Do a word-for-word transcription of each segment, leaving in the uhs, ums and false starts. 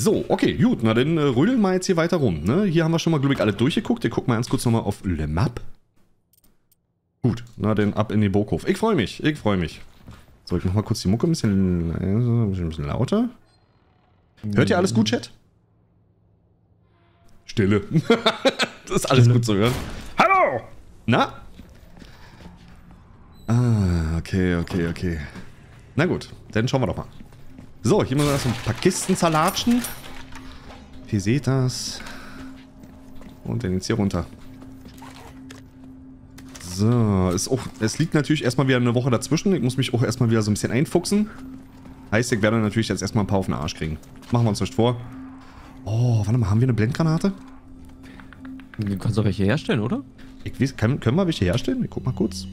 So, okay, gut. Na, dann äh, rödeln wir jetzt hier weiter rum. Ne? Hier haben wir schon mal, glaube ich, alle durchgeguckt. Wir gucken mal ganz kurz nochmal auf Le Map. Gut, na dann ab in den Burghof. Ich freue mich, ich freue mich. So, ich mach mal kurz die Mucke ein bisschen, ein bisschen lauter. Hört ihr alles gut, Chat? Stille. Das ist alles Stille. Gut zu hören. Hallo! Na? Ah, okay, okay, okay. Na gut, dann schauen wir doch mal. So, hier müssen wir erstmal ein paar Kisten zerlatschen. Pesetas. Und dann jetzt hier runter. So, ist auch, es liegt natürlich erstmal wieder eine Woche dazwischen. Ich muss mich auch erstmal wieder so ein bisschen einfuchsen. Heißt, ich werde natürlich jetzt erstmal ein paar auf den Arsch kriegen. Machen wir uns nicht vor. Oh, warte mal, haben wir eine Blendgranate? Du kannst doch welche herstellen, oder? Ich weiß, kann, können wir welche herstellen? Ich guck mal kurz.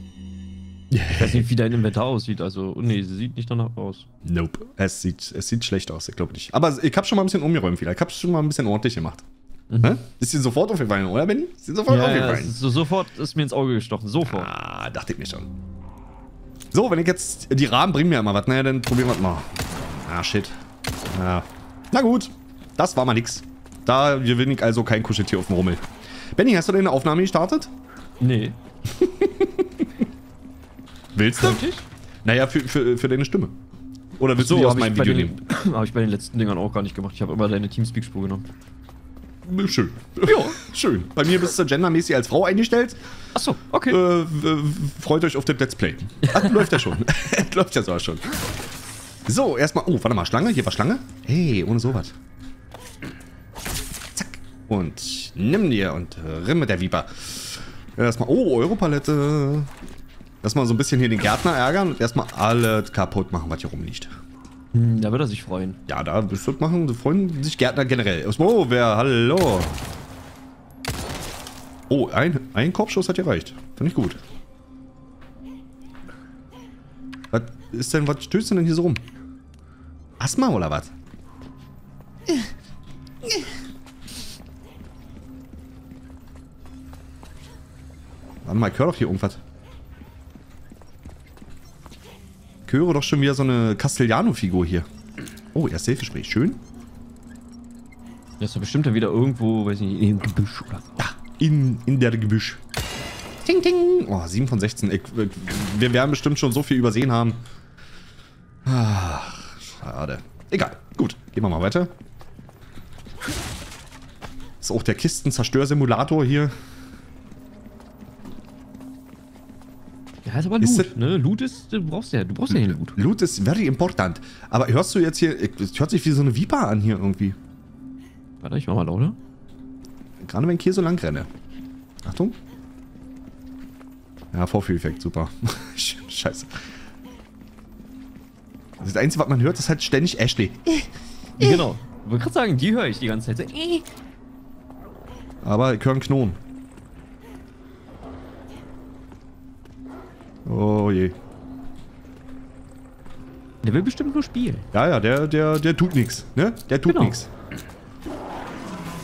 Ich weiß nicht, wie dein Inventar aussieht. Also, oh nee, sie sieht nicht danach aus. Nope. Es sieht, es sieht schlecht aus, ich glaube nicht. Aber ich habe schon mal ein bisschen umgeräumt wieder. Ich habe schon mal ein bisschen ordentlich gemacht. Mhm. Ist dir sofort aufgefallen, oder Benny? Ist dir sofort ja, aufgefallen? Ja, so, sofort ist mir ins Auge gestochen, sofort. Ah, dachte ich mir schon. So, wenn ich jetzt... Die Rahmen bringen mir immer was, naja, dann probieren wir es mal. Ah, shit. Ah. Na gut, das war mal nix. Da gewinne ich also kein Kuscheltier auf dem Rummel. Benny, hast du denn eine Aufnahme gestartet? Nee. Willst du? Wirklich? Naja, für, für, für deine Stimme. Oder willst so, du die aus meinem Video den, nehmen? Habe ich bei den letzten Dingern auch gar nicht gemacht. Ich habe immer deine Teamspeak-Spur genommen. Schön. Ja, schön. Bei mir bist du gendermäßig als Frau eingestellt. Achso, okay. Äh, freut euch auf den Let's Play. Ach, läuft ja schon. Läuft ja sogar schon. So, erstmal. Oh, warte mal, Schlange. Hier war Schlange. Hey, ohne sowas. Zack. Und nimm dir und rimm mit der Viper. Erstmal. Oh, Europalette. Erstmal so ein bisschen hier den Gärtner ärgern und erstmal alles kaputt machen, was hier rumliegt. Da wird er sich freuen. Ja, da bestimmt machen, freuen sich Gärtner generell. Oh, wer, hallo. Oh, ein, ein Korbschuss hat gereicht. Finde ich gut. Was ist denn, was stößt denn hier so rum? Asthma oder was? Warte mal, ich höre doch hier irgendwas. Ich höre doch schon wieder so eine Castellano-Figur hier. Oh, erste Hilfespräch. Schön. Das ist doch bestimmt dann wieder irgendwo, weiß ich nicht, in dem Gebüsch oder so. Da, in, in der Gebüsch. Ting, ting. Oh, sieben von sechzehn. Ich, ich, wir werden bestimmt schon so viel übersehen haben. Ach, schade. Egal. Gut, gehen wir mal weiter. Ist auch der Kistenzerstörsimulator hier. Ja, ist aber Loot, ist ne? Loot ist, du brauchst ja, du brauchst ja hier Loot. Loot ist very important. Aber hörst du jetzt hier, es hört sich wie so eine Viper an hier irgendwie. Warte, ich mach mal lauter. Gerade wenn ich hier so lang renne. Achtung. Ja, Vorführeffekt, super. Scheiße. Das Einzige, was man hört, ist halt ständig Ashley. Genau. Ich wollte gerade sagen, die höre ich die ganze Zeit. Aber ich höre einen Knoten. Oh je. Der will bestimmt nur spielen. Ja, ja, der, der, der tut nichts, ne? Der tut genau. nichts.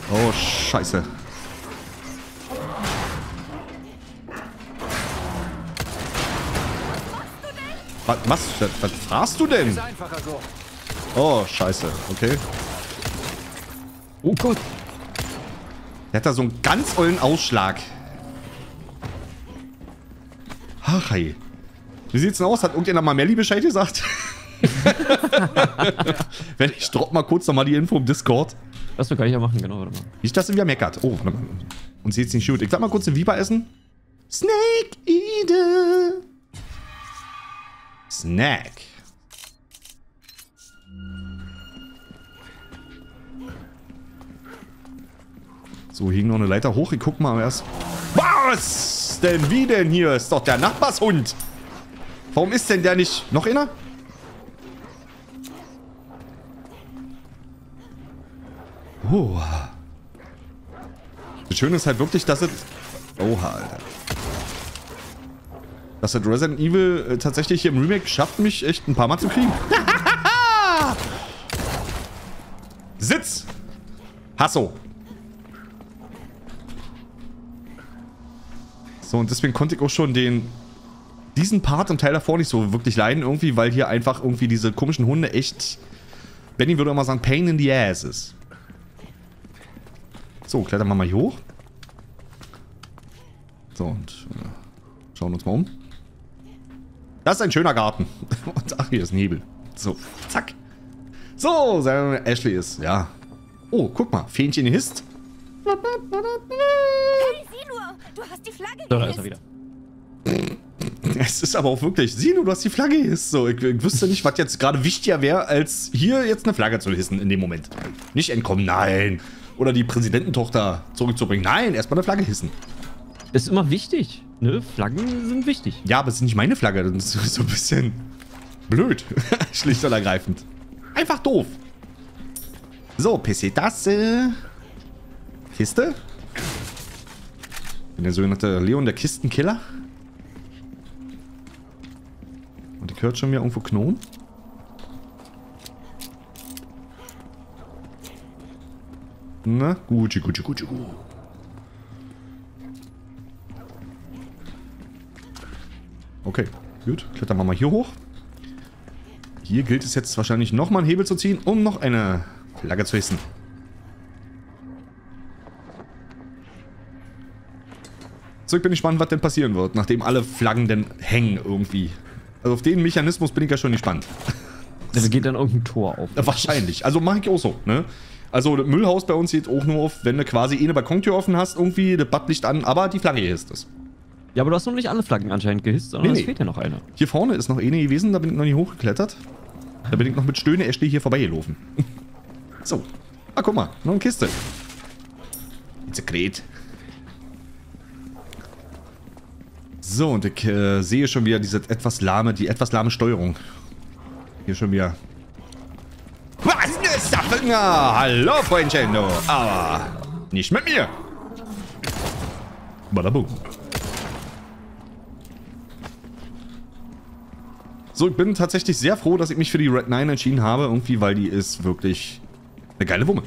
Oh, scheiße. Was, was, was fragst du denn? Oh, scheiße, okay. Oh Gott. Der hat da so einen ganz ollen Ausschlag. Ach, hi. Wie sieht's denn aus? Hat irgendjemand mal Melli Bescheid gesagt? Wenn ich dropp mal kurz nochmal die Info im Discord. Das kann ich ja machen, genau, warte mal. Nicht, dass sie wieder meckert. Oh, warte mal. Und sie jetzt nicht shoot. Ich sag mal kurz den Viper essen. Snake Eater. Snack. So, hier ging noch eine Leiter hoch. Ich guck mal erst. Was? Denn wie denn hier? Ist doch der Nachbarshund. Warum ist denn der nicht... Noch einer? Oh. Das Schöne ist halt wirklich, dass es... Oha, Alter. Dass es Resident Evil tatsächlich hier im Remake schafft, mich echt ein paar Mal zu kriegen. Sitz! Hasso! So, und deswegen konnte ich auch schon den diesen Part im Teil davor nicht so wirklich leiden irgendwie, weil hier einfach irgendwie diese komischen Hunde echt Benny würde immer sagen, Pain in the Ass ist. So, klettern wir mal hier hoch. So, und äh, schauen uns mal um. Das ist ein schöner Garten. Und ach, hier ist Nebel. So, zack. So, Ashley ist, ja. Oh, guck mal, Fähnchen hisst. Hey, sieh nur, du hast die Flagge so, da ist er wieder. Es ist aber auch wirklich, sieh nur, du hast die Flagge gehisst. So, ich, ich wüsste nicht, was jetzt gerade wichtiger wäre, als hier jetzt eine Flagge zu hissen in dem Moment. Nicht entkommen, nein. Oder die Präsidententochter zurückzubringen. Nein, erstmal eine Flagge hissen. Das ist immer wichtig, ne? Flaggen sind wichtig. Ja, aber es ist nicht meine Flagge, das ist so ein bisschen blöd. Schlicht und ergreifend. Einfach doof. So, P C-Tasse. Kiste. Der sogenannte Leon, der Kistenkiller. Und ich höre schon wieder irgendwo Knochen. Na, Gucci, Gucci, Gucci, Gucci. Okay, gut. Klettern wir mal hier hoch. Hier gilt es jetzt wahrscheinlich nochmal einen Hebel zu ziehen, um noch eine Flagge zu hissen. So, ich bin gespannt, was denn passieren wird, nachdem alle Flaggen denn hängen irgendwie. Also auf den Mechanismus bin ich ja schon gespannt. Das geht dann irgendein Tor auf. Wahrscheinlich. Also mache ich auch so, ne? Also das Müllhaus bei uns geht auch nur auf, wenn du quasi eine Balkontür offen hast, irgendwie, das Badlicht an, aber die Flagge hier ist es. Ja, aber du hast noch nicht alle Flaggen anscheinend gehisst, sondern nee, es nee. fehlt ja noch eine. Hier vorne ist noch eine gewesen, da bin ich noch nicht hochgeklettert. Da bin ich noch mit Stöhne Ashley hier vorbeigelaufen. So. Ah, guck mal, noch eine Kiste. Ein Sekret. So, und ich äh, sehe schon wieder diese etwas lahme, die etwas lahme Steuerung. Hier schon wieder. Was ist das? Na, hallo, Freundchen, du. Aber nicht mit mir. Badaboom. So, ich bin tatsächlich sehr froh, dass ich mich für die Red neun entschieden habe, irgendwie, weil die ist wirklich eine geile Wumme.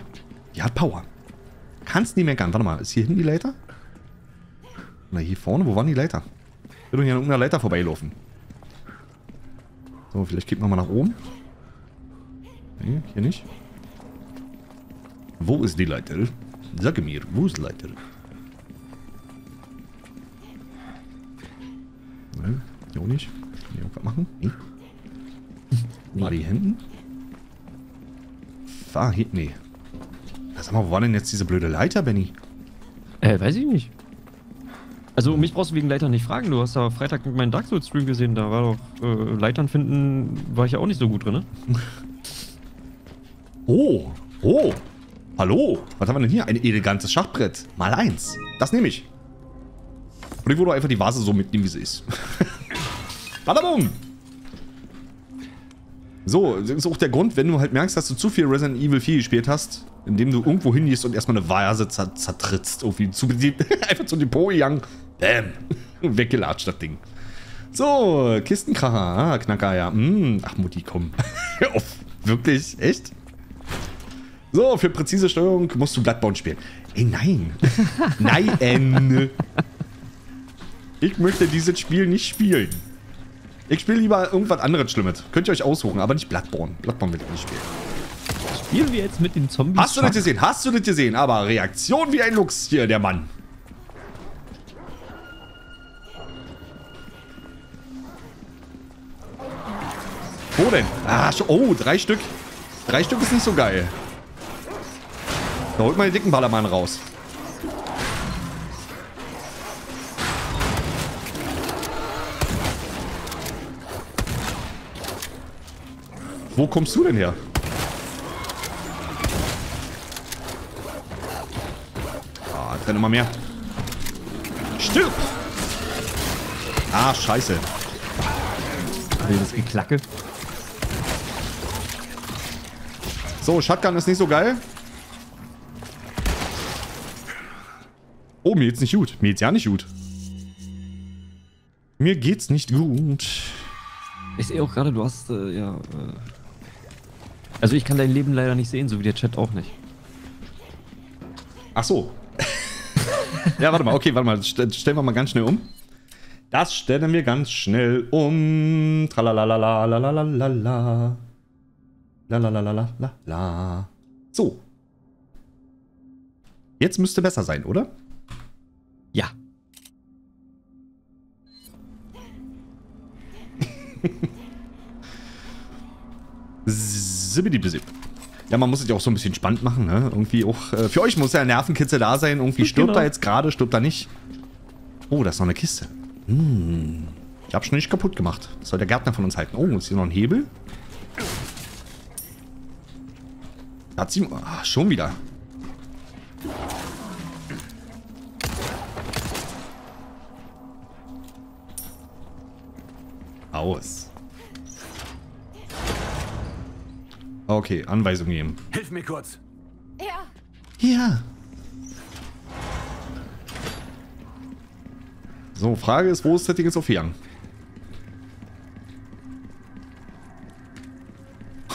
Die hat Power. Kannst nie meckern. Warte mal, ist hier hinten die Leiter? Oder hier vorne? Wo waren die Leiter? Ich bin doch hier an irgendeiner Leiter vorbeilaufen. So, vielleicht geht man mal nach oben. Nee, hier nicht. Wo ist die Leiter? Sag mir, wo ist die Leiter? Nein, hier auch nicht. Irgendwas machen? Nee. War die hinten? Fahr hier. Nee. Sag mal, wo war denn jetzt diese blöde Leiter, Benny? Äh, weiß ich nicht. Also, mich brauchst du wegen Leitern nicht fragen. Du hast aber Freitag mit meinem Dark Souls Stream gesehen. Da war doch äh, Leitern finden, war ich ja auch nicht so gut drin, ne? Oh, oh. Hallo. Was haben wir denn hier? Ein elegantes Schachbrett. Mal eins. Das nehme ich. Und ich würde einfach die Vase so mitnehmen, wie sie ist. Badabum! So, das ist auch der Grund, wenn du halt merkst, dass du zu viel Resident Evil vier gespielt hast, indem du irgendwo hingehst und erstmal eine Vase zertrittst. Irgendwie zu, einfach zum Depot gegangen. Bäm! Weggelatscht, das Ding. So, Kistenkracher. Ah, Knacker, ja. Mm. Ach, Mutti, komm. Hör auf. Wirklich? Echt? So, für präzise Steuerung musst du Bloodborne spielen. Ey, nein. Nein. Ich möchte dieses Spiel nicht spielen. Ich spiele lieber irgendwas anderes Schlimmes. Könnt ihr euch aussuchen, aber nicht Bloodborne. Bloodborne will ich nicht spielen. Spielen wir jetzt mit den Zombies? Hast du das gesehen? Hast du das gesehen? Aber Reaktion wie ein Luchs hier, der Mann. Wo denn? Ah, oh, drei Stück. Drei Stück ist nicht so geil. Da holt mal den dicken Ballermann raus. Wo kommst du denn her? Ah, oh, trenne immer mehr. Stirb! Ah, scheiße. Das Geklacke. So, Shotgun ist nicht so geil. Oh, mir geht's nicht gut. Mir geht's ja nicht gut. Mir geht's nicht gut. Ich sehe auch gerade, du hast, äh, ja... Äh Also ich kann dein Leben leider nicht sehen, so wie der Chat auch nicht. Ach so. Ja, warte mal. Okay, warte mal. St stellen wir mal ganz schnell um. Das stellen wir ganz schnell um. Tralalalalalalala. La la la la la la la. So. Jetzt müsste besser sein, oder? Ja. Sibbidi-bissib. Ja, man muss es ja auch so ein bisschen spannend machen, ne? Irgendwie auch. Äh, für euch muss ja ein Nervenkitzel da sein. Irgendwie stirbt genau. er jetzt gerade, stirbt er nicht. Oh, da ist noch eine Kiste. Hm. Ich hab's schon nicht kaputt gemacht. Das soll der Gärtner von uns halten. Oh, ist hier noch ein Hebel? Hat sie. Ah, schon wieder. Aus. Okay, Anweisung geben. Hilf mir kurz. Ja. Ja. So, Frage ist, wo ist das Ding jetzt aufgegangen?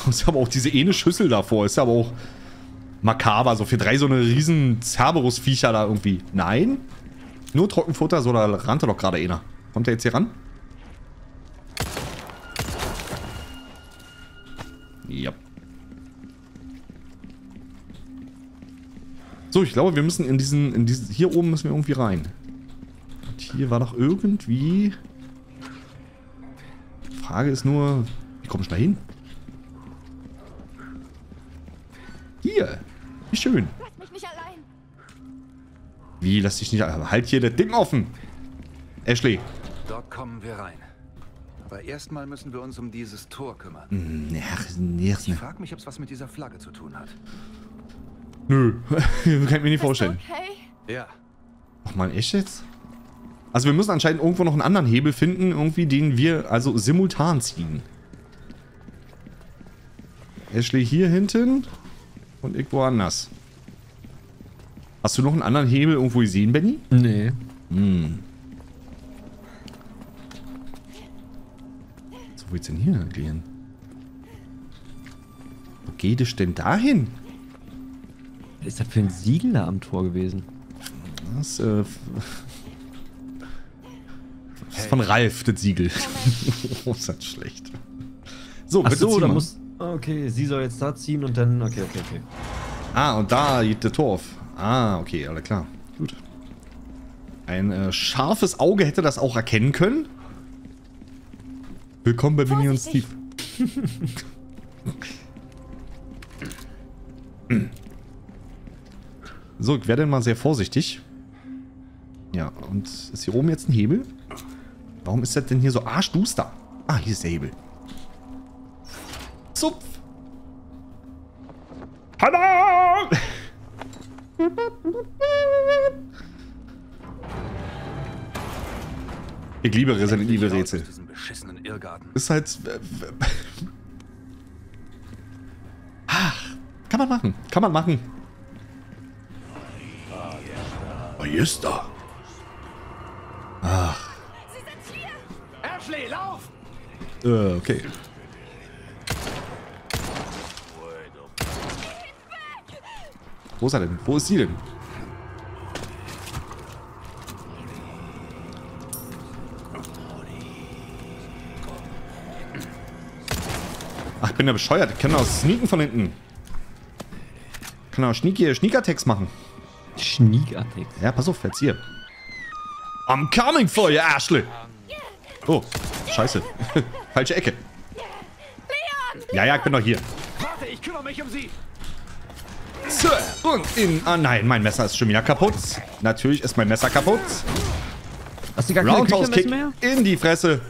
Ist aber auch diese eine Schüssel davor. Ist aber auch makaber. So für drei so eine riesen Cerberus-Viecher da irgendwie. Nein. Nur Trockenfutter, so da rannte doch gerade einer. Kommt der jetzt hier ran? Ja. So, ich glaube, wir müssen in diesen, in diesen... Hier oben müssen wir irgendwie rein. Und hier war doch irgendwie... Die Frage ist nur... Wie komme ich da hin? Hier. Wie schön. Lass mich nicht allein. Wie, lass dich nicht allein? Halt hier das Ding offen. Ashley. Dort kommen wir rein. Aber erstmal müssen wir uns um dieses Tor kümmern. Ich frag mich, ob es was mit dieser Flagge zu tun hat. Nö, kann ich mir nicht vorstellen. Okay? Ja. Ach man, echt jetzt? Also wir müssen anscheinend irgendwo noch einen anderen Hebel finden, irgendwie, den wir also simultan ziehen. Ashley hier hinten und irgendwo anders. Hast du noch einen anderen Hebel irgendwo gesehen, Benny? Nee. Hm. So, wo geht's denn hier gehen? Wo geht es denn dahin? Was ist das für ein Siegel da am Tor gewesen? Das, äh, das ist hey. Von Ralf, das Siegel. Oh, ist das schlecht. So, bitte so, da muss... Okay, sie soll jetzt da ziehen und dann... Okay, okay, okay. Ah, und da geht der Tor auf. Ah, okay, alles klar. Gut. Ein äh, scharfes Auge hätte das auch erkennen können. Willkommen bei Benny und Steve. So, ich werde mal sehr vorsichtig. Ja, und ist hier oben jetzt ein Hebel? Warum ist das denn hier so arschduster? Ah, hier ist der Hebel. Zupf! Tada! Ich liebe Resident Evil Rätsel. Ist halt... Ach, kann man machen. Kann man machen. Ist da. Ach. Sie sind hier. Ashley, lauf! Äh, okay. Wo ist er denn? Wo ist sie denn? Ach, ich bin ja bescheuert. Ich kann auch sneaken von hinten. Ich kann auch sneaky, Sneaker-Text machen. Schniegartig. Ja, pass auf, jetzt hier. I'm coming for you, Ashley. Oh, scheiße. Falsche Ecke. Leon! Ja, ja, ich bin doch hier. Warte, ich kümmere mich um sie. Und in... Ah nein, mein Messer ist schon wieder kaputt. Natürlich ist mein Messer kaputt. Hast du gar keine Roundhouse-Kick in die Fresse.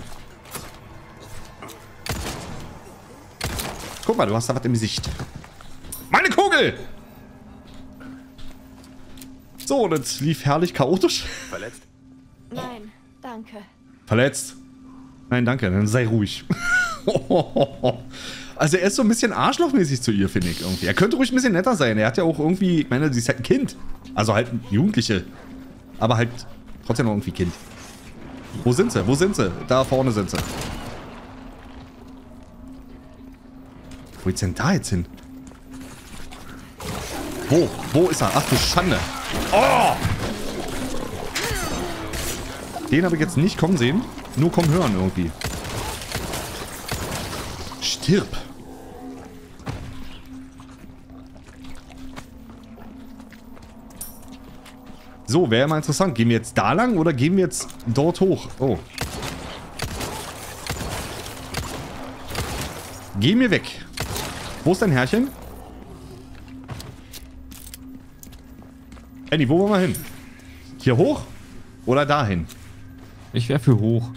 Guck mal, du hast da was im Gesicht. Meine Kugel! So, das lief herrlich chaotisch. Verletzt? Nein, danke. Verletzt? Nein, danke. Dann sei ruhig. Also er ist so ein bisschen arschlochmäßig zu ihr, finde ich irgendwie. Er könnte ruhig ein bisschen netter sein. Er hat ja auch irgendwie, ich meine, sie ist halt ein Kind. Also halt Jugendliche. Aber halt trotzdem noch irgendwie Kind. Wo sind sie? Wo sind sie? Da vorne sind sie. Wo geht's denn da jetzt hin? Wo? Wo ist er? Ach du Schande. Oh! Den habe ich jetzt nicht kommen sehen. Nur kommen hören irgendwie. Stirb. So, wäre ja mal interessant. Gehen wir jetzt da lang oder gehen wir jetzt dort hoch? Oh. Geh mir weg. Wo ist dein Herrchen? Andy, wo wollen wir hin? Hier hoch? Oder dahin? Ich wäre für hoch.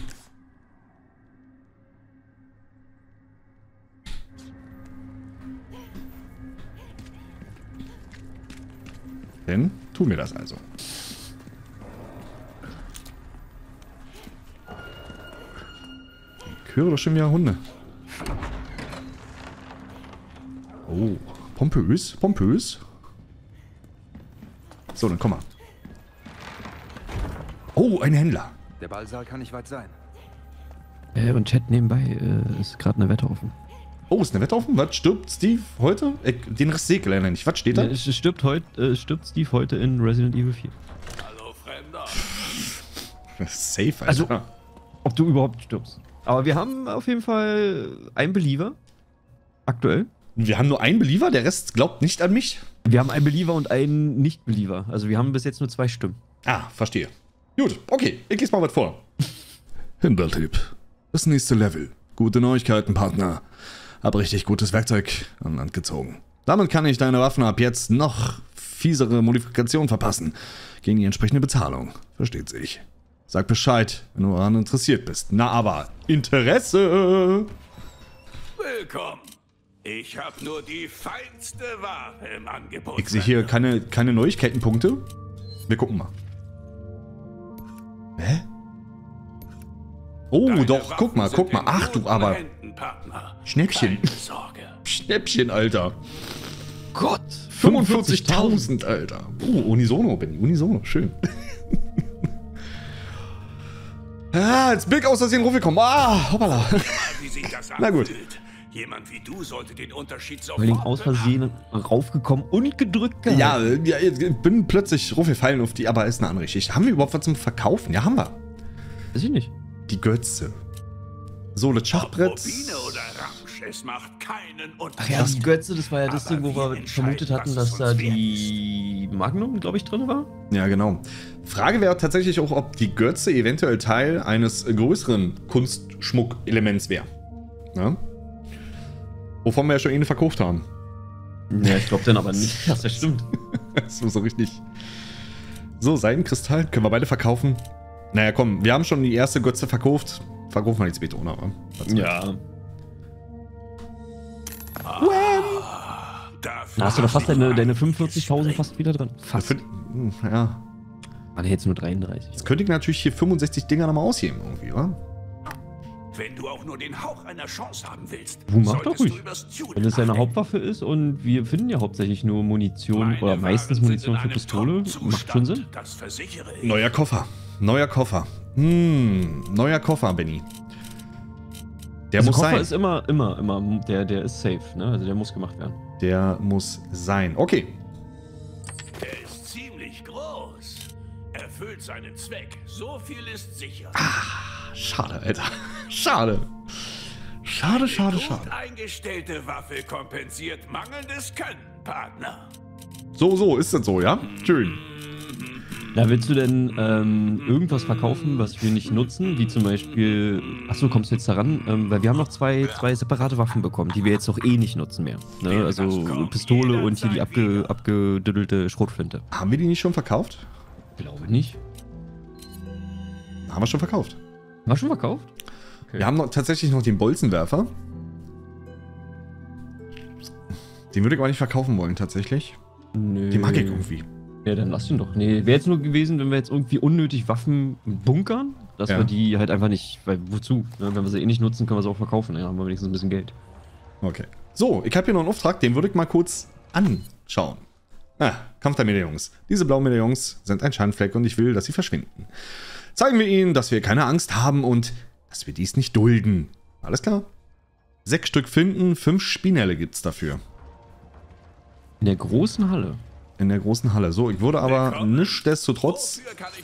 Denn tun wir das also. Ich höre doch schon wieder Hunde. Oh, pompös, pompös. So, dann komm mal. Oh, ein Händler. Der Ballsaal kann nicht weit sein. Äh, und Chat nebenbei äh, ist gerade eine Wette offen. Oh, ist eine Wette offen? Was? Stirbt Steve heute? Äh, den Rest sehe ich leider nicht. Was steht da? Ne, stirbt, heut, äh, stirbt Steve heute in Resident Evil vier. Hallo, Fremder. Safe, Alter. Also, ob du überhaupt stirbst. Aber wir haben auf jeden Fall einen Believer. Aktuell. Wir haben nur einen Believer, der Rest glaubt nicht an mich. Wir haben einen Believer und einen Nicht-Believer. Also wir haben bis jetzt nur zwei Stimmen. Ah, verstehe. Gut, okay, ich lese mal was vor. Hinballtipp. Das nächste Level. Gute Neuigkeiten, Partner. Hab richtig gutes Werkzeug an Land gezogen. Damit kann ich deine Waffen ab jetzt noch fiesere Modifikationen verpassen. Gegen die entsprechende Bezahlung. Versteht sich. Sag Bescheid, wenn du daran interessiert bist. Na aber, Interesse! Willkommen. Ich habe nur die feinste Ware im Angebot. Ich sehe hier keine, keine Neuigkeitenpunkte. Wir gucken mal. Hä? Oh, Deine doch, Waffen guck mal, guck mal. Ach du, aber... Händen, Schnäppchen. Schnäppchen, Alter. Gott. fünfundvierzigtausend, Alter. Oh, unisono, Benny, unisono. Schön. Ah, jetzt Blick aus, dass ich in den Ruf gekommen. Ah, hoppala. Wie sich das anfühlt. Na gut. Jemand wie du sollte den Unterschied sofort machen. Aus Versehen raufgekommen und gedrückt gehabt. Ja, ja, ich bin plötzlich raufgefallen auf die, aber ist eine andere Geschichte. Haben wir überhaupt was zum Verkaufen? Ja, haben wir. Weiß ich nicht. Die Götze. So, das Schachbrett. Rubine oder Ramsch, es macht keinen Unterschied. Ach ja, das Götze, das war ja das Ding, wo wir vermutet hatten, dass da die Magnum, glaube ich, drin war. Ja, genau. Frage wäre tatsächlich auch, ob die Götze eventuell Teil eines größeren Kunstschmuckelements wäre. Ja? Wovon wir ja schon eine verkauft haben. Ja, ich glaube dann aber nicht, dass das stimmt. Das ist so richtig. So, Seidenkristall können wir beide verkaufen. Naja, komm, wir haben schon die erste Götze verkauft. Verkaufen wir die zweite, oder? Ja. Da hast du doch fast deine, deine fünfundvierzigtausend fast wieder drin. Fast. Ja. Ah, ne, jetzt nur dreiunddreißig. Jetzt könnte ich natürlich hier fünfundsechzig Dinger nochmal ausheben, irgendwie, oder? Wenn du auch nur den Hauch einer Chance haben willst, Wo macht doch ruhig. Wenn es seine Hauptwaffe ist und wir finden ja hauptsächlich nur Munition Meine oder meistens Munition für Pistole, macht schon Sinn. Das neuer Koffer, neuer Koffer, hm, neuer Koffer, Benny. Der also muss Koffer sein. Ist immer, immer, immer, der, der ist safe, ne? Also der muss gemacht werden. Der muss sein. Okay. Der ist ziemlich groß, erfüllt seinen Zweck. So viel ist sicher. Ah. Schade, Alter. Schade. Schade, schade, schade. Gut eingestellte Waffe kompensiert mangelndes Können, Partner. So, so, ist das so, ja? Schön. Na, willst du denn ähm, irgendwas verkaufen, was wir nicht nutzen? Wie zum Beispiel... Achso, kommst du jetzt daran? Ähm, weil wir haben noch zwei, zwei separate Waffen bekommen, die wir jetzt noch eh nicht nutzen mehr. Ne? Also Pistole und hier die abge, abgedüttelte Schrotflinte. Haben wir die nicht schon verkauft? Glaube nicht. Haben wir schon verkauft. War schon verkauft? Okay. Wir haben noch, tatsächlich noch den Bolzenwerfer. Den würde ich aber nicht verkaufen wollen, tatsächlich. Nö. Den mag ich irgendwie. Ja, dann lass ihn doch. Nee, wäre jetzt nur gewesen, wenn wir jetzt irgendwie unnötig Waffen bunkern, dass ja. wir die halt einfach nicht, weil wozu? Ja, wenn wir sie eh nicht nutzen, können wir sie auch verkaufen. Dann ja, haben wir wenigstens ein bisschen Geld. Okay. So, ich habe hier noch einen Auftrag, den würde ich mal kurz anschauen. Ah, Kampf der Medaillons. Diese blauen Medaillons sind ein Schandfleck und ich will, dass sie verschwinden. Zeigen wir ihnen, dass wir keine Angst haben und dass wir dies nicht dulden. Alles klar. Sechs Stück finden, fünf Spinelle gibt's dafür. In der großen Halle. In der großen Halle. So, ich würde aber nichtsdestotrotz...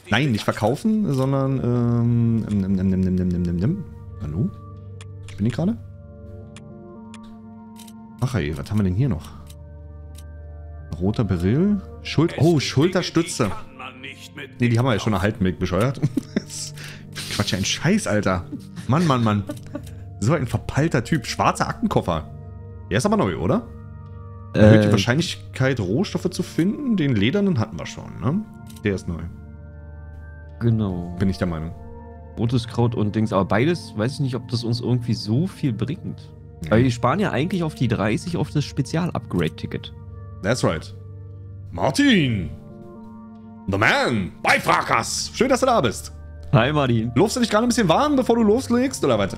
Nein, nicht verkaufen, sondern... Ähm, nimm, nimm, nimm, nimm, nimm, nimm, nimm. Hallo? Ich bin hier gerade? Ach ey, was haben wir denn hier noch? Roter Beryl? Schul- oh, Schulterstütze. Ne, die haben wir ja schon erhalten, Mick, bescheuert. Quatsch, ja ein Scheiß, Alter. Mann, Mann, Mann. So ein verpeilter Typ. Schwarzer Aktenkoffer. Der ist aber neu, oder? Erhöht äh, die Wahrscheinlichkeit, Rohstoffe zu finden. Den ledernen hatten wir schon, ne? Der ist neu. Genau. Bin ich der Meinung. Rotes Kraut und Dings. Aber beides, weiß ich nicht, ob das uns irgendwie so viel bringt. Ja. Weil wir sparen ja eigentlich auf die dreißig auf das Spezial-Upgrade-Ticket. That's right. Martin! The Man! Bei Frakas! Schön, dass du da bist. Hi, Martin. Lobst du dich gerade ein bisschen warm, bevor du loslegst, oder weiter?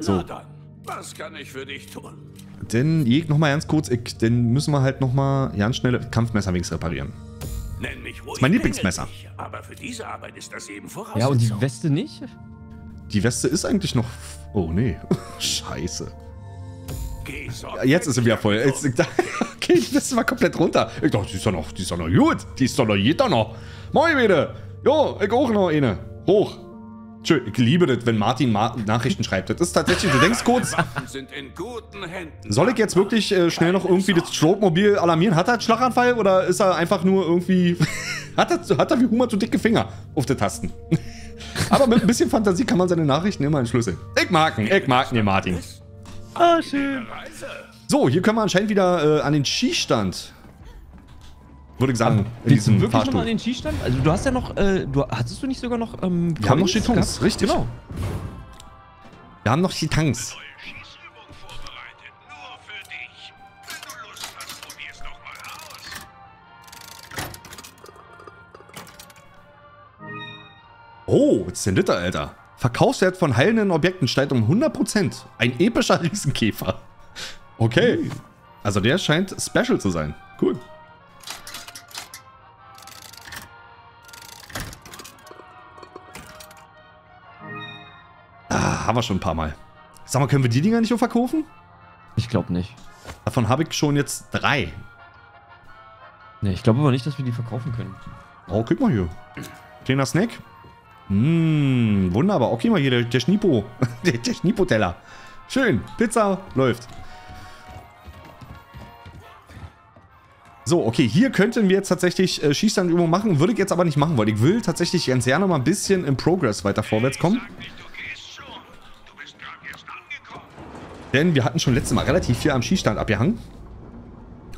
So. Na dann, was kann ich für dich tun? Denn, jeg, nochmal ganz kurz, ich, dann müssen wir halt nochmal ganz schnell Kampfmesser wenigstens reparieren. Nenn mich ruhig, das ist mein Lieblingsmesser. Dich, aber für diese Arbeit ist das eben vorausgesetzt. Ja, und die Weste nicht? Die Weste ist eigentlich noch... Oh, nee. Scheiße. Geh, jetzt ist sie wieder voll. Jetzt, ich, okay, die Weste war komplett runter. Ich dachte, die ist doch noch, die ist doch noch gut. Die ist doch noch jeder noch. Moin, Bede. Jo, ich auch noch eine. Hoch. Tschö, ich liebe das, wenn Martin Ma Nachrichten schreibt. Das ist tatsächlich, du denkst kurz... Sind in guten Händen. Soll ich jetzt wirklich äh, schnell noch irgendwie das Strohmobil alarmieren? Hat er einen Schlaganfall oder ist er einfach nur irgendwie... hat, er, hat er wie Hummer zu dicke Finger auf den Tasten? Aber mit ein bisschen Fantasie kann man seine Nachrichten immer entschlüsseln. Ich mag ihn, ich mag ihn, Martin. Ah, schön. So, hier können wir anscheinend wieder äh, an den Skistand. Würde ich sagen, in diesem du wirklich Fahrstuhl. Nochmal an den Skistand? Also du hast ja noch, äh, du, hattest du nicht sogar noch, ähm, wir haben noch Skitons, richtig. Genau. Wir haben noch Skitons. Oh, jetzt ist der Liter, Alter. Verkaufswert von heilenden Objekten steigt um hundert Prozent. Ein epischer Riesenkäfer. Okay. Mhm. Also der scheint special zu sein. Cool. Haben wir schon ein paar Mal. Sag mal, können wir die Dinger nicht verkaufen? Ich glaube nicht. Davon habe ich schon jetzt drei. Ne, ich glaube aber nicht, dass wir die verkaufen können. Oh, guck mal hier. Kleiner Snack. Mmm, wunderbar. Okay, mal hier der, der Schnipo. der, der Schnipo-Teller. Schön. Pizza läuft. So, okay, hier könnten wir jetzt tatsächlich äh, Schießstandübungen machen. Würde ich jetzt aber nicht machen, weil ich will tatsächlich ganz gerne mal ein bisschen im Progress weiter vorwärts kommen. Denn wir hatten schon letztes Mal relativ viel am Schießstand abgehangen.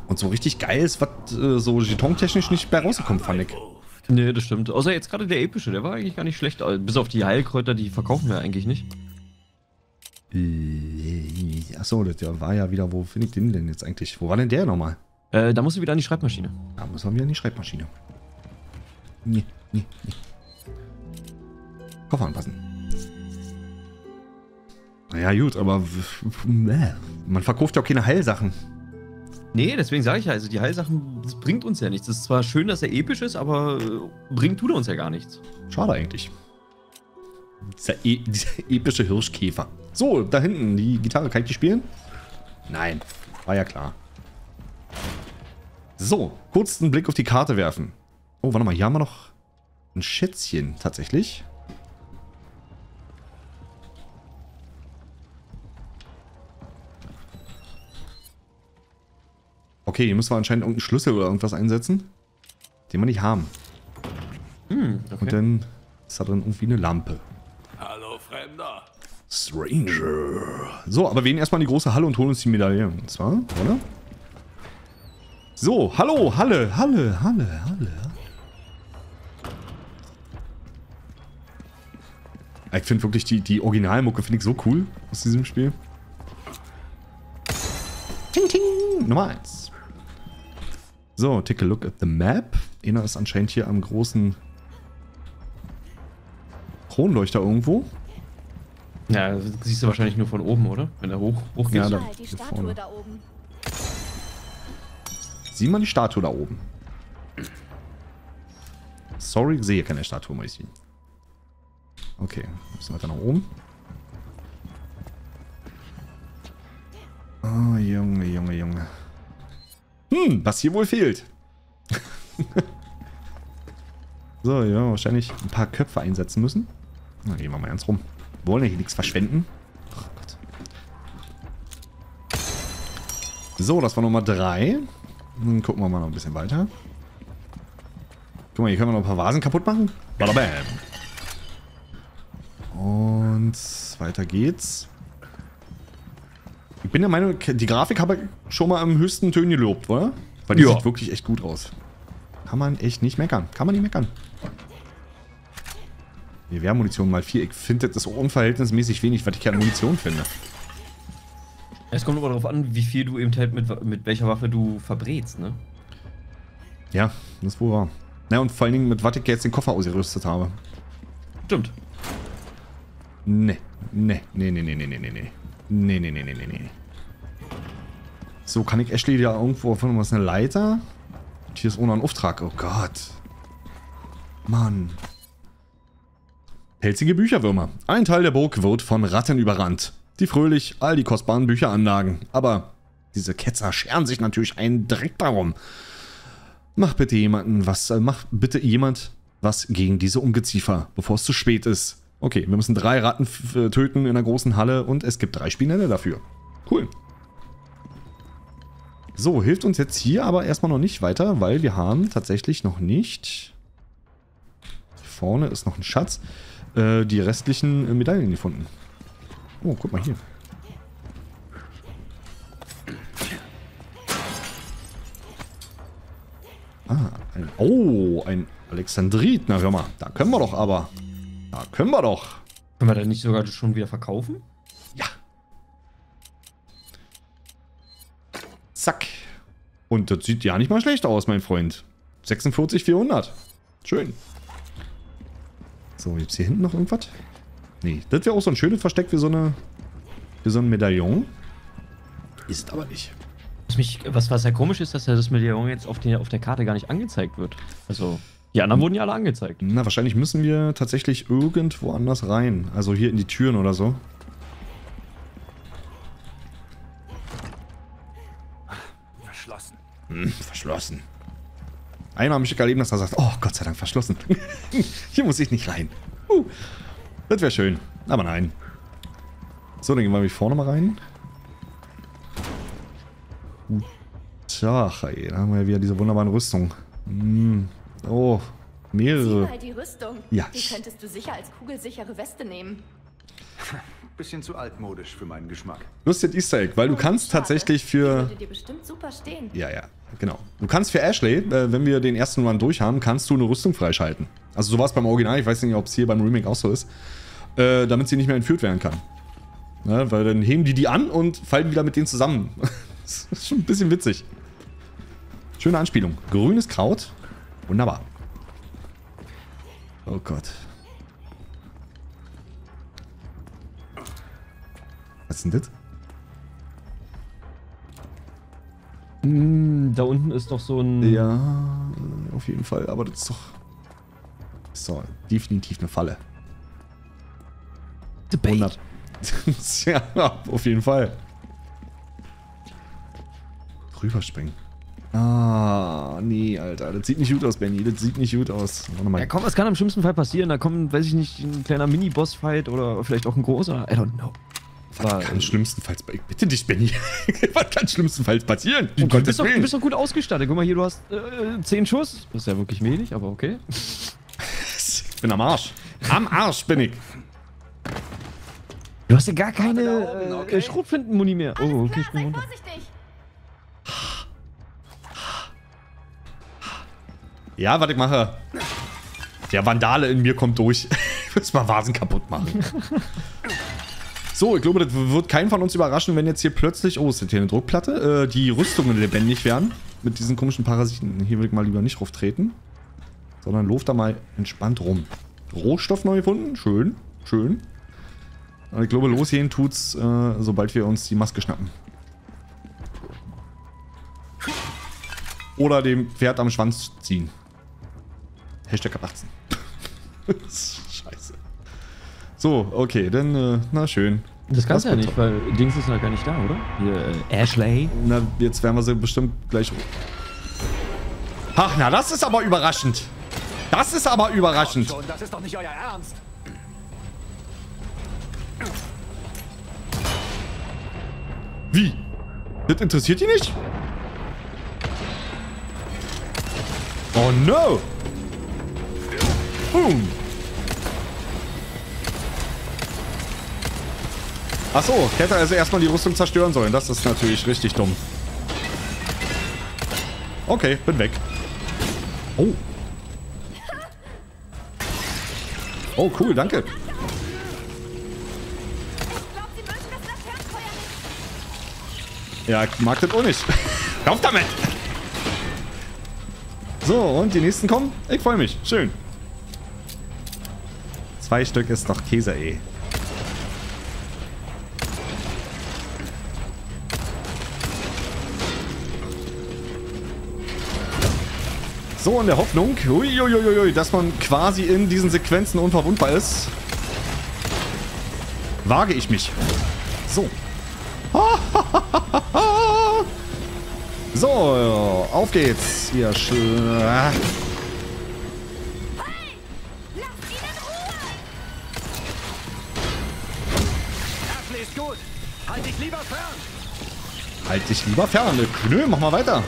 Und so richtig geil ist, was äh, so Jeton-technisch nicht mehr rausgekommen, fand ich. Nee, das stimmt. Außer jetzt gerade der epische, der war eigentlich gar nicht schlecht. Bis auf die Heilkräuter, die verkaufen wir eigentlich nicht. Äh, achso, der war ja wieder, wo finde ich den denn jetzt eigentlich? Wo war denn der nochmal? Äh, da musst du wieder an die Schreibmaschine. Da muss man wieder an die Schreibmaschine. Nee, nee, nee. Koffer anpassen. Naja, gut, aber man verkauft ja auch keine Heilsachen. Nee, deswegen sage ich ja, also die Heilsachen, das bringt uns ja nichts. Es ist zwar schön, dass er episch ist, aber bringt tut er uns ja gar nichts. Schade eigentlich. Dieser, e dieser epische Hirschkäfer. So, da hinten, die Gitarre, kann ich die spielen? Nein, war ja klar. So, kurz einen Blick auf die Karte werfen. Oh, warte mal, hier haben wir noch ein Schätzchen tatsächlich. Okay, hier müssen wir anscheinend irgendeinen Schlüssel oder irgendwas einsetzen, den wir nicht haben. Hm, okay. Und dann ist da drin irgendwie eine Lampe. Hallo, Fremder. Stranger. So, aber wir gehen erstmal in die große Halle und holen uns die Medaille. Und zwar, oder? So, hallo, Halle, Halle, Halle, Halle. Ich finde wirklich die, die Originalmucke finde ich so cool aus diesem Spiel. Ting, ting. Nummer eins. So, take a look at the map. Einer ist anscheinend hier am großen Kronleuchter irgendwo. Ja, das siehst du wahrscheinlich nur von oben, oder? Wenn er hoch, hoch geht. Ja, da, die Statue vorne. Da oben. Sieh mal die Statue da oben. Sorry, ich sehe keine Statue, muss ich sehen. Okay, müssen wir weiter nach oben. Oh, Junge, Junge, Junge. Hm, was hier wohl fehlt. So, ja, wahrscheinlich ein paar Köpfe einsetzen müssen. Na, gehen wir mal ernst rum. Wir wollen ja hier nichts verschwenden. Oh Gott. So, das war Nummer drei. Dann gucken wir mal noch ein bisschen weiter. Guck mal, hier können wir noch ein paar Vasen kaputt machen. Bada bam. Und weiter geht's. Ich bin der Meinung, die Grafik habe ich schon mal am höchsten Tönen gelobt, oder? Weil die ja. sieht wirklich echt gut aus. Kann man echt nicht meckern. Kann man nicht meckern. Gewehrmunition mal vier. Ich finde, das ist unverhältnismäßig wenig, was ich an Munition finde. Es kommt aber darauf an, wie viel du eben halt mit, mit welcher Waffe du verbrätst, ne? Ja, das ist wohl wahr. Na und vor allen Dingen, mit was ich jetzt den Koffer ausgerüstet habe. Stimmt. Ne, ne, ne, ne, ne, ne, ne, ne, ne. Ne, ne, ne, ne, ne, ne. So, kann ich Ashley da irgendwo finden? Was ist eine Leiter? Und hier ist ohne einen Auftrag. Oh Gott. Mann. Pelzige Bücherwürmer. Ein Teil der Burg wird von Ratten überrannt, die fröhlich all die kostbaren Bücher anlagen. Aber diese Ketzer scheren sich natürlich einen Dreck darum. Mach bitte jemanden was, äh, mach bitte jemand was gegen diese Ungeziefer, bevor es zu spät ist. Okay, wir müssen drei Ratten töten in einer großen Halle und es gibt drei Spinelle dafür. Cool. So, hilft uns jetzt hier aber erstmal noch nicht weiter, weil wir haben tatsächlich noch nicht... Hier vorne ist noch ein Schatz. Die restlichen Medaillen gefunden. Oh, guck mal hier. Ah, ein... Oh, ein Alexandrit. Na hör mal, da können wir doch aber. Da können wir doch. Können wir das nicht sogar schon wieder verkaufen? Ja. Zack. Und das sieht ja nicht mal schlecht aus, mein Freund. sechsundvierzig vierhundert. Schön. So, gibt's hier hinten noch irgendwas? Nee, das wäre auch so ein schönes Versteck für so eine, für so ein Medaillon. Ist aber nicht. Was, mich, was, was ja komisch ist, dass ja das Medaillon jetzt auf, die, auf der Karte gar nicht angezeigt wird. Also, die anderen wurden ja alle angezeigt. Na, wahrscheinlich müssen wir tatsächlich irgendwo anders rein. Also hier in die Türen oder so. Verschlossen. Hm, verschlossen. Einer hat mich erlebt, dass er sagt, oh Gott sei Dank, verschlossen. Hier muss ich nicht rein. Uh, das wäre schön, aber nein. So, dann gehen wir hier vorne mal rein. Tja, ey, da haben wir ja wieder diese wunderbaren Rüstungen. Mm. Oh, mehrere. Sieh mal die Rüstung. Ja. Die könntest du sicher als kugelsichere Weste nehmen. Bisschen zu altmodisch für meinen Geschmack. Lustig Easter Egg, weil du kannst tatsächlich für... würde dir bestimmt super stehen. Ja, ja, genau. Du kannst für Ashley, äh, wenn wir den ersten Run durch haben, kannst du eine Rüstung freischalten. Also so war es beim Original, ich weiß nicht, ob es hier beim Remake auch so ist. Äh, damit sie nicht mehr entführt werden kann. Ja, weil dann heben die die an und fallen wieder mit denen zusammen. Das ist schon ein bisschen witzig. Schöne Anspielung. Grünes Kraut. Wunderbar. Oh Gott. Was ist denn das? Mm, da unten ist doch so ein... Ja, auf jeden Fall. Aber das ist doch... So, definitiv eine Falle. hundert. Ja, auf jeden Fall. Rüberspringen. Ah, nee, Alter. Das sieht nicht gut aus, Benny. Das sieht nicht gut aus. Ja, komm, was kann am schlimmsten Fall passieren? Da kommt, weiß ich nicht, ein kleiner Mini-Boss-Fight oder vielleicht auch ein großer. I don't know. Was kann schlimmstenfalls passieren? Bitte dich, Benny. Was kann schlimmstenfalls passieren? Du, du, bist doch, du bist doch gut ausgestattet. Guck mal hier, du hast äh, zehn Schuss. Das ist ja wirklich wenig, aber okay. Ich bin am Arsch. Am Arsch bin ich. Du hast ja gar keine oben, okay. äh, Schrotflinten-Muni mehr. Oh, okay, ich bin runter. Ja, was ich mache. Der Vandale in mir kommt durch. Ich muss mal Vasen kaputt machen. So, ich glaube, das wird keinen von uns überraschen, wenn jetzt hier plötzlich, oh, ist das hier eine Druckplatte, äh, die Rüstungen lebendig werden. Mit diesen komischen Parasiten. Hier will ich mal lieber nicht drauf treten. Sondern lauft da mal entspannt rum. Rohstoff neu gefunden, schön, schön. Aber ich glaube, losgehen tut's, äh, sobald wir uns die Maske schnappen. Oder dem Pferd am Schwanz ziehen. Hashtag ab achtzehn. Scheiße. So, okay, dann, äh, na schön. Das kannst du ja nicht, weil Dings ist ja gar nicht da, oder? Hier, äh, Ashley. Na, jetzt werden wir sie bestimmt gleich... Ach, na, das ist aber überraschend. Das ist aber überraschend. Schon, das ist doch nicht euer Ernst. Wie? Das interessiert die nicht? Oh no. Boom. Achso, ich hätte also erstmal die Rüstung zerstören sollen. Das ist natürlich richtig dumm. Okay, bin weg. Oh. Oh, cool, danke. Ja, ich mag das auch nicht. Kauf damit! So, und die nächsten kommen? Ich freue mich. Schön. Zwei Stück ist noch Käse, ey. So, in der Hoffnung, uiuiuiui, dass man quasi in diesen Sequenzen unverwundbar ist, wage ich mich. So. So, auf geht's, ihr Sch... Halt dich lieber fern! Halt dich lieber fern! Nö, mach mal weiter!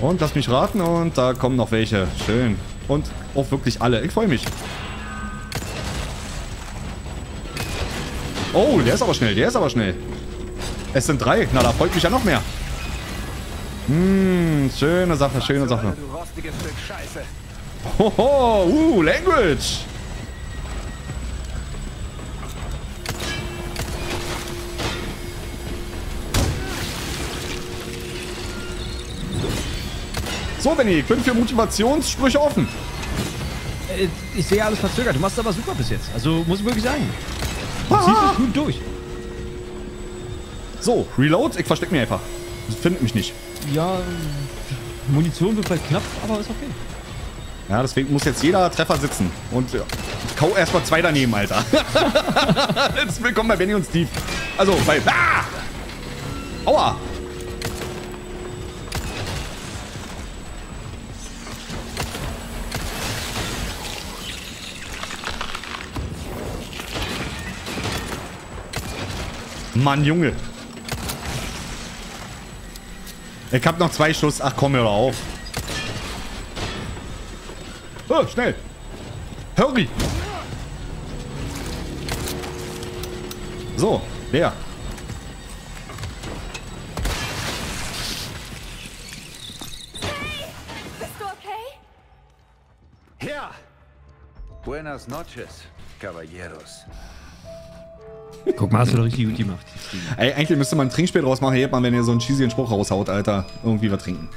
Und lass mich raten und da kommen noch welche. Schön. Und auch wirklich alle. Ich freue mich. Oh, der ist aber schnell. Der ist aber schnell. Es sind drei. Na, da freut mich ja noch mehr. Hm, schöne Sache, schöne Sache. Hoho, uh, Language. So, Benny, ich bin für Motivationssprüche offen. Ich sehe alles verzögert. Du machst aber super bis jetzt. Also, muss ich wirklich sagen. Du ziehst es gut durch. So, Reload. Ich verstecke mich einfach. Findet mich nicht. Ja, Munition wird vielleicht knapp, aber ist okay. Ja, deswegen muss jetzt jeder Treffer sitzen. Und ja, ich kau erstmal zwei daneben, Alter. Jetzt willkommen bei Benny und Steve. Also, bei... Ah! Aua! Mann, Junge. Ich hab noch zwei Schuss. Ach komm, hör auf. Oh, schnell. Hurry. So, leer. Hey, bist du okay? Ja. Buenas noches, caballeros. Guck mal, hast du doch richtig gut gemacht. Ey, eigentlich müsste man ein Trinkspiel draus machen. Hebt man, wenn ihr so einen cheesy Spruch raushaut, Alter. Irgendwie was trinken.